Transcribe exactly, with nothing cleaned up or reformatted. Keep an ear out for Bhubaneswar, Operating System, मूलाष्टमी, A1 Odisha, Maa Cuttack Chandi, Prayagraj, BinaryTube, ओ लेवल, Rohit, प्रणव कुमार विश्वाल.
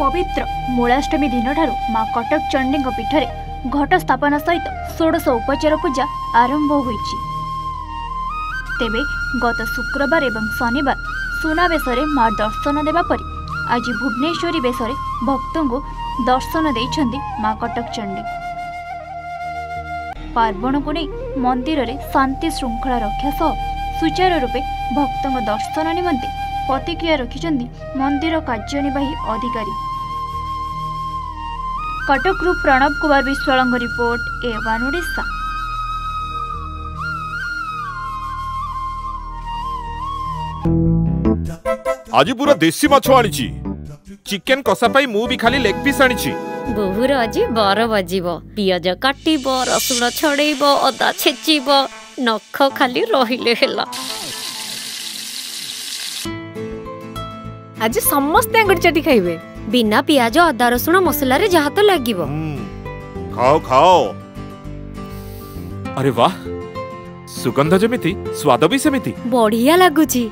पवित्र मूलाष्टमी दिन ठार माँ कटक चंडी पीठ में घट स्थापना सहित षोडश उपचार पूजा आरंभ हो। तेबे गत शुक्रवार एवं शनिवार सुनावेश माँ दर्शन देवा पर आज भुवनेश्वरी बेस भक्तों को दर्शन देइछन्ती माँ कटक चंडी। पार्वण को नहीं मंदिर में शांति श्रृंखला रक्षा सह सुचारू रूपे भक्तों दर्शन निमंते प्रतिक्रिया रखिछन्ती मंदिर कार्यनिर्वाही अधिकारी। कटक रु प्रणव कुमार विश्वाल report A one Odisha. आज पूरा देसी माछ आनिछि, चिकन कसा पाई मु भी खाली लेग पीस आनिछि। बहुर आज बर बजिबो, पियाज काटिबो, रसुण छड़ेइबो, अदा छेचिबो, नख खाली रहिले हेला। आज समस्त अंगुर चटी खाइबे बिना पियाज अदा रसुण मसाला रे जहा तो लागिबो। खाओ खाओ। अरे वाह, सुगंध जेमिति स्वाद भी सेमिति बढ़िया लागुछि।